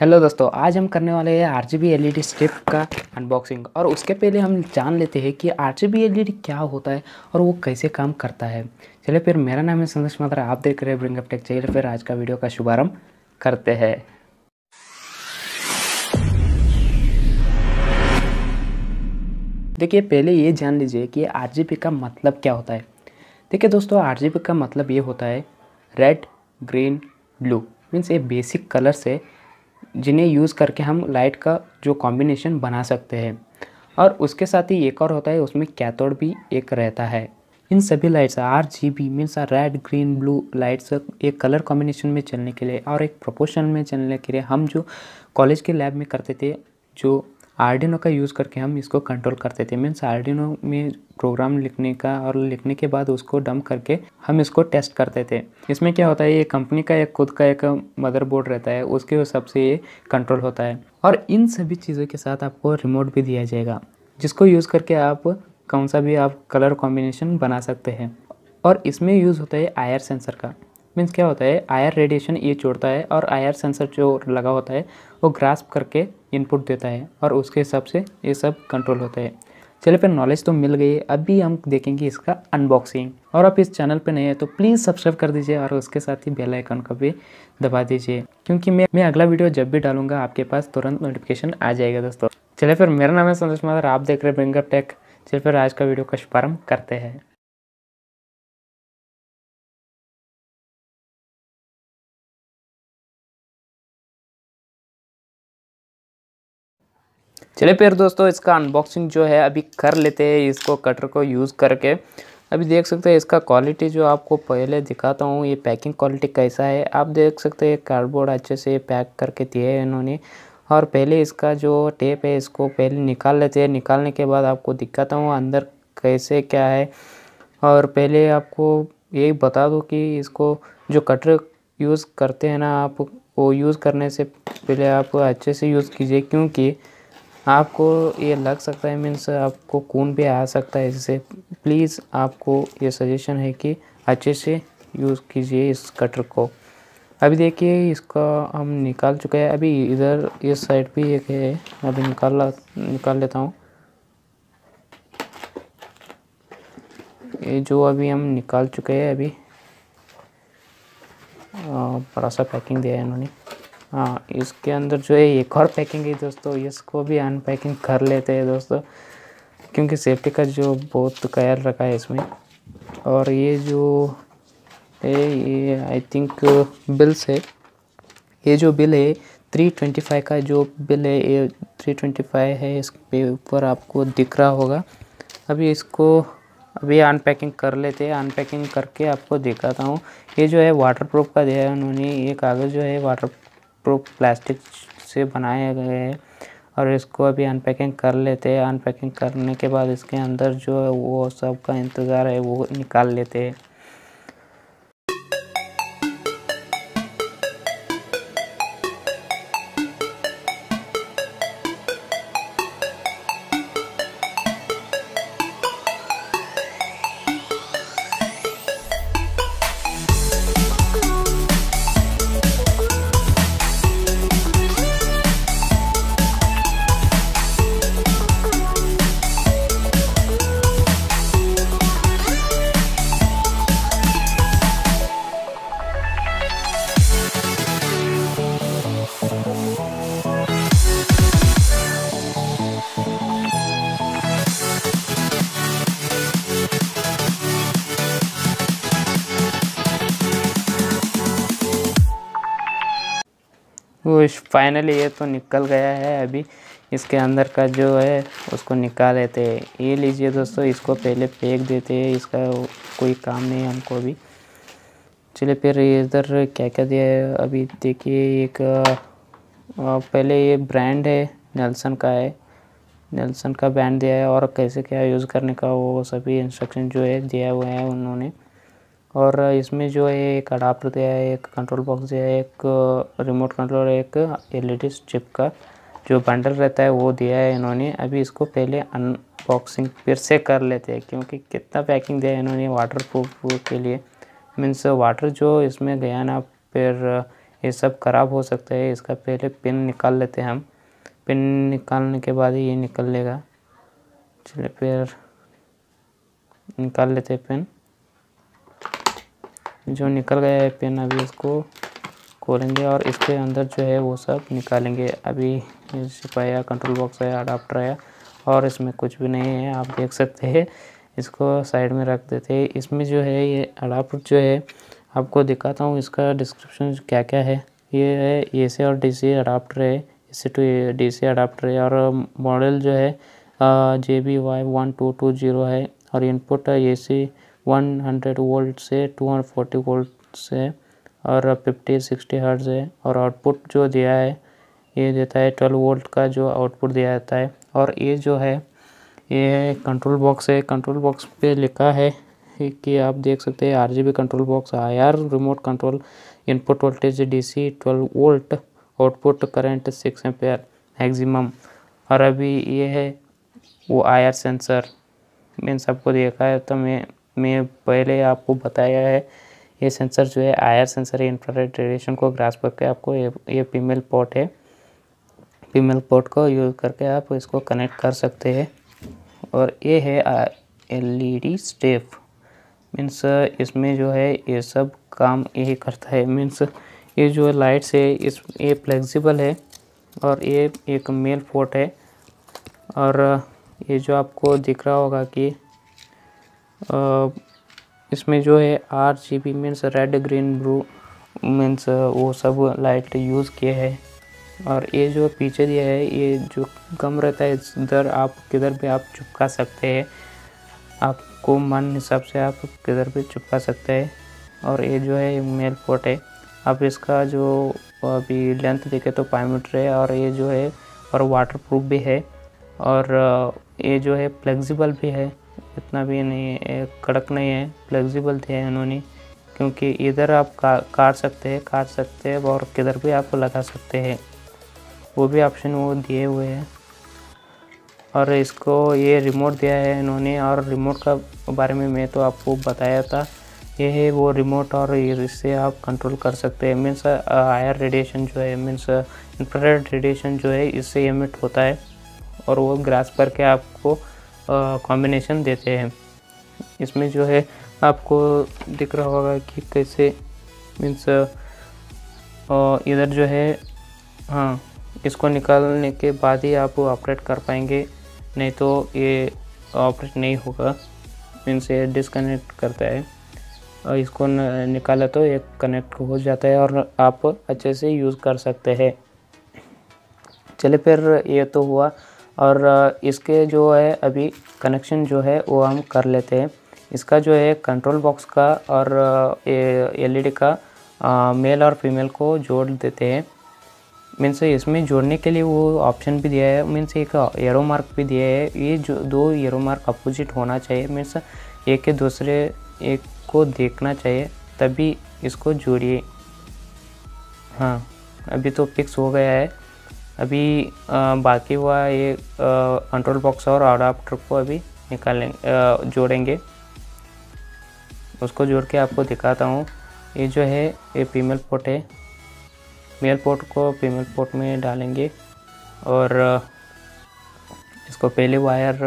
Hello दोस्तों, आज हम करने वाले हैं RGB LED स्ट्रिप का अनबॉक्सिंग। और उसके पहले हम जान लेते हैं कि RGB LED क्या होता है और वो कैसे काम करता है। चलिए फिर, मेरा नाम है संदेश मात्रा, आप देख रहे हैं ब्रिंग अप टेक। चलिए फिर आज का वीडियो का शुभारंभ करते हैं। देखिए, पहले ये जान लीजिए कि RGB का मतलब क्या होता है। देखिए दोस्तों, RGB का मतलब ये होता है रेड, ग्रीन, ब्लू, मीन्स ये बेसिक कलर्स है जिन्हें यूज़ करके हम लाइट का जो कॉम्बिनेशन बना सकते हैं। और उसके साथ ही एक और होता है, उसमें कैथोड भी एक रहता है। इन सभी lights RGB means red, green, blue lights एक कलर कॉम्बिनेशन में चलने के लिए और एक प्रोपोर्शन में चलने के लिए हम जो कॉलेज के लैब में करते थे, जो आर्डिनो का यूज़ करके हम इसको कंट्रोल करते थे। मीन्स आर्डिनो में प्रोग्राम लिखने का और लिखने के बाद उसको डंप करके हम इसको टेस्ट करते थे। इसमें क्या होता है, ये कंपनी का एक खुद का एक मदरबोर्ड रहता है, उसके हिसाब से ये कंट्रोल होता है। और इन सभी चीज़ों के साथ आपको रिमोट भी दिया जाएगा, जिसको यूज़ करके आप कौन सा भी आप कलर कॉम्बिनेशन बना सकते हैं। और इसमें यूज़ होता है IR सेंसर का। मीन्स क्या होता है, IR रेडिएशन ये छोड़ता है और IR सेंसर जो लगा होता है वो ग्रास्प करके इनपुट देता है और उसके हिसाब से ये सब कंट्रोल होता है। चलिए फिर, नॉलेज तो मिल गई है, अभी हम देखेंगे इसका अनबॉक्सिंग। और आप इस चैनल पे नए हैं तो प्लीज़ सब्सक्राइब कर दीजिए और उसके साथ ही बेल आइकन को भी दबा दीजिए, क्योंकि मैं अगला वीडियो जब भी डालूंगा आपके पास तुरंत नोटिफिकेशन आ जाएगा दोस्तों। चलिए फिर, मेरा नाम है संदेश माधर, आप देख रहे हैं ब्रिंग अप टेक। चलिए फिर आज का वीडियो का शुभारंभ करते हैं। चलिए फिर दोस्तों, इसका अनबॉक्सिंग जो है अभी कर लेते हैं। इसको कटर को यूज़ करके अभी देख सकते हैं। इसका क्वालिटी जो आपको पहले दिखाता हूँ, ये पैकिंग क्वालिटी कैसा है आप देख सकते हैं। कार्डबोर्ड अच्छे से पैक करके दिए हैं इन्होंने। और पहले इसका जो टेप है इसको पहले निकाल लेते हैं। निकालने के बाद आपको दिखाता हूँ अंदर कैसे क्या है। और पहले आपको यही बता दूँ कि इसको जो कटर यूज़ करते हैं ना आप, वो यूज़ करने से पहले आप अच्छे से यूज़ कीजिए, क्योंकि आपको ये लग सकता है, मीन्स आपको खून भी आ सकता है इससे। प्लीज़ आपको ये सजेशन है कि अच्छे से यूज़ कीजिए इस कटर को। अभी देखिए, इसका हम निकाल चुके हैं। अभी इधर इस साइड भी एक है, अभी निकाल लेता हूँ। ये जो अभी हम निकाल चुके हैं, अभी बड़ा सा पैकिंग दिया है इन्होंने। हाँ, इसके अंदर जो है एक और पैकिंग है दोस्तों, इसको भी अनपैकिंग कर लेते हैं दोस्तों, क्योंकि सेफ्टी का जो बहुत ख्याल रखा है इसमें। और ये जो है, ये आई थिंक बिल्स है। ये जो बिल है 325 का जो बिल है, ये 325 है। इस पे ऊपर आपको दिख रहा होगा। अभी इसको अभी अनपैकिंग कर लेते हैं। अनपैकिंग करके आपको दिखाता हूँ। ये जो है वाटरप्रूफ का दिया है उन्होंने। ये कागज़ जो है वाटरप्रूफ प्लास्टिक से बनाए गए हैं। और इसको अभी अनपैकिंग कर लेते हैं। अनपैकिंग करने के बाद इसके अंदर जो है वो सब का इंतज़ार है, वो निकाल लेते हैं। फाइनली ये तो निकल गया है। अभी इसके अंदर का जो है उसको निकाल लेते हैं। ये लीजिए दोस्तों, इसको पहले फेंक देते हैं, इसका कोई काम नहीं हमको अभी। चलिए फिर, इधर क्या क्या दिया है अभी देखिए। एक पहले ये ब्रांड है, नेल्सन का है, नेल्सन का ब्रांड दिया है। और कैसे क्या यूज़ करने का वो सभी इंस्ट्रक्शन जो है दिया हुआ है उन्होंने। और इसमें जो है एक अडाप्टर दिया है, एक कंट्रोल बॉक्स दिया है, एक रिमोट कंट्रोल, एक LED स्ट्रिप का जो बंडल रहता है वो दिया है इन्होंने। अभी इसको पहले अनबॉक्सिंग फिर से कर लेते हैं, क्योंकि कितना पैकिंग दिया है इन्होंने वाटरप्रूफ के लिए। मीन्स वाटर जो इसमें गया ना, फिर ये सब खराब हो सकता है। इसका पहले पिन निकाल लेते हैं हम, पिन निकालने के बाद ही ये निकल लेगा। चलिए फिर निकाल लेते हैं पिन, जो निकल गया है पिन। अभी इसको खोलेंगे और इसके अंदर जो है वो सब निकालेंगे। अभी चिप आया, कंट्रोल बॉक्स आया, अडाप्टर आया और इसमें कुछ भी नहीं है। आप देख सकते हैं, इसको साइड में रख देते हैं। इसमें जो है ये अडाप्टर जो है आपको दिखाता हूँ, इसका डिस्क्रिप्शन क्या क्या है। ये है एसी और डीसी अडाप्टर है, एसी टू डीसी अडाप्टर है और मॉडल जो है JBY1220 है और इनपुट एसी 100 वोल्ट से 240 वोल्ट से और 50-60 हर्ट्ज है। और आउटपुट जो दिया है ये देता है 12 वोल्ट का जो आउटपुट दिया जाता है। और ये जो है ये कंट्रोल बॉक्स है, कंट्रोल बॉक्स पे लिखा है कि आप देख सकते हैं RGB control box, IR remote control, input voltage DC 12 volt, output current 6 ampere maximum. और अभी ये है वो आईआर सेंसर। मैंने सबको देखा है तो मैं पहले आपको बताया है ये सेंसर जो है आईआर सेंसर है, इंफ्रारेड रेडिएशन को ग्रास्प करके आपको ये फीमेल पोर्ट है, फीमेल पोर्ट को यूज़ करके आप इसको कनेक्ट कर सकते हैं। और ये है एलईडी स्टेप, मीन्स इसमें जो है ये सब काम यही करता है। मीन्स ये जो है लाइट्स है इस ये फ्लेक्सिबल है और ये एक मेल पोर्ट है। और ये जो आपको दिख रहा होगा कि इसमें जो है RGB means red green blue means वो सब लाइट यूज़ किए हैं। और ये जो पीछे दिया है ये जो गम रहता है इधर, आप किधर भी आप चिपका सकते हैं, आपको मन हिसाब से आप किधर भी चिपका सकते हैं। और ये जो है मेल पोर्ट है। अब इसका जो अभी लेंथ देखें तो 5 मीटर है और ये जो है और वाटरप्रूफ भी है और ये जो है फ्लेक्सिबल भी है, इतना भी नहीं कड़क नहीं है, फ्लेक्सिबल थे उन्होंने, क्योंकि इधर आप काट सकते हैं और किधर भी आप लगा सकते हैं, वो भी ऑप्शन वो दिए हुए हैं। और इसको ये रिमोट दिया है इन्होंने और रिमोट का बारे में मैं तो आपको बताया था। ये है वो रिमोट और इससे आप कंट्रोल कर सकते हैं। मीन्स आईआर रेडिएशन जो है मीन्स इंफ्रारेड रेडिएशन जो है इससे एमिट होता है और वो ग्रास्प करके आपको कॉम्बिनेशन देते हैं। इसमें जो है आपको दिख रहा होगा कि कैसे मीन्स इधर जो है, हाँ, इसको निकालने के बाद ही आप ऑपरेट कर पाएंगे, नहीं तो ये ऑपरेट नहीं होगा। मीन्स ये डिसकनेक्ट करता है और इसको निकाला तो ये कनेक्ट हो जाता है और आप अच्छे से यूज़ कर सकते हैं। चलिए फिर ये तो हुआ। और इसके जो है अभी कनेक्शन जो है वो हम कर लेते हैं। इसका जो है कंट्रोल बॉक्स का और एलईडी का मेल और फीमेल को जोड़ देते हैं। मीन्स इसमें जोड़ने के लिए वो ऑप्शन भी दिया है, मीन्स एक एरो मार्क भी दिया है। ये जो दो एरो मार्क अपोजिट होना चाहिए, मीन्स एक के दूसरे एक को देखना चाहिए तभी इसको जोड़िए। हाँ, अभी तो फिक्स हो गया है। अभी बाकी हुआ ये कंट्रोल बॉक्स और अडाप्टर को अभी निकालेंगे, जोड़ेंगे, उसको जोड़ के आपको दिखाता हूँ। ये जो है ये फीमेल पोर्ट है, मेल पोर्ट को फीमेल पोर्ट में डालेंगे और इसको पहले वायर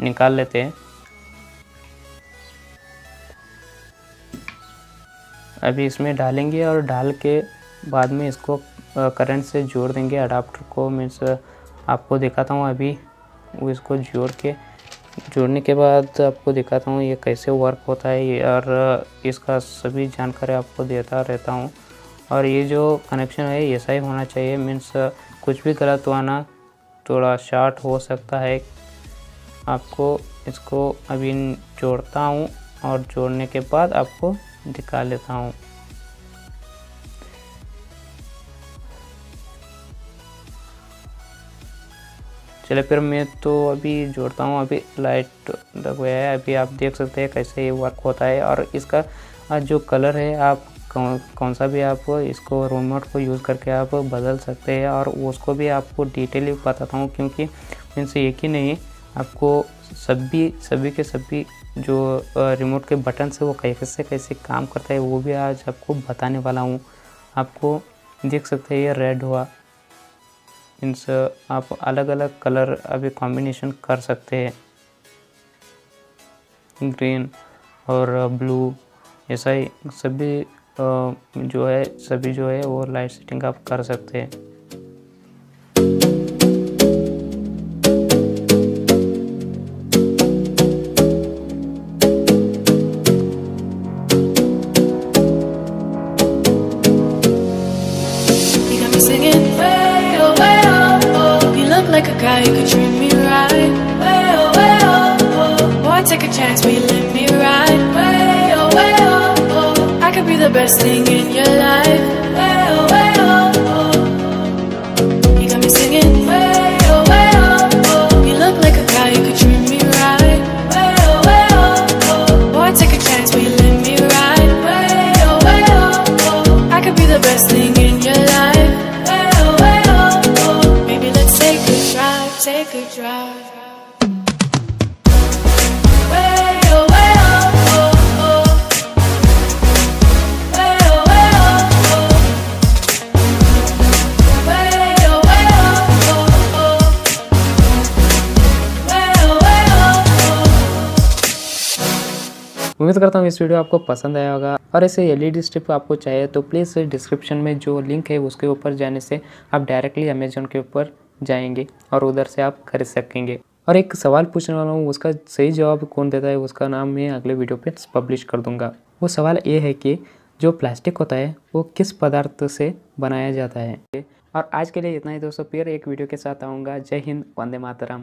निकाल लेते हैं। अभी इसमें डालेंगे और डाल के बाद में इसको करंट से जोड़ देंगे अडाप्टर को। मीन्स आपको दिखाता हूँ अभी वो इसको जोड़ने के बाद आपको दिखाता हूँ ये कैसे वर्क होता है और इसका सभी जानकारी आपको देता रहता हूँ। और ये जो कनेक्शन है ऐसा ही होना चाहिए, मीन्स कुछ भी गलत हुआ ना, थोड़ा शॉर्ट हो सकता है। आपको इसको अभी जोड़ता हूँ और जोड़ने के बाद आपको दिखा लेता हूँ। चलिए फिर मैं तो अभी जोड़ता हूँ। अभी लाइट लग गया है, अभी आप देख सकते हैं कैसे ये वर्क होता है। और इसका जो कलर है आप कौन सा भी आप इसको रिमोट को यूज़ करके आप बदल सकते हैं और उसको भी आपको डिटेल बताता हूँ, क्योंकि मीन्स एक ही नहीं आपको सभी के सभी जो रिमोट के बटन से वो कैसे काम करता है वो भी आज आपको बताने वाला हूँ। आपको देख सकते हैं ये रेड हुआ। इनसे आप अलग अलग कलर अभी कॉम्बिनेशन कर सकते हैं, ग्रीन और ब्लू, ऐसा ही सभी जो है वो लाइट सेटिंग आप कर सकते हैं। Best thing in your life, way oh way oh oh. You got me singing, way oh way oh oh. You look like a guy, you could treat me right, way oh way oh oh. Boy, take a chance, will you let me ride, way oh way oh oh. I could be the best thing in your life, way oh way oh oh. Maybe let's take a drive, take a drive. उम्मीद करता हूँ इस video आपको पसंद आया होगा और ऐसे LED स्ट्रिप आपको चाहिए तो प्लीज़ डिस्क्रिप्शन में जो लिंक है उसके ऊपर जाने से आप डायरेक्टली अमेज़न के ऊपर जाएंगे और उधर से आप खरीद सकेंगे। और एक सवाल पूछने वाला हूँ, उसका सही जवाब कौन देता है उसका नाम मैं अगले वीडियो पे पब्लिश कर दूँगा। वो सवाल ये है कि जो प्लास्टिक होता है वो किस पदार्थ से बनाया जाता है। और आज के लिए इतना ही दोस्तों, फिर एक वीडियो के साथ आऊँगा। जय हिंद, वंदे मातरम।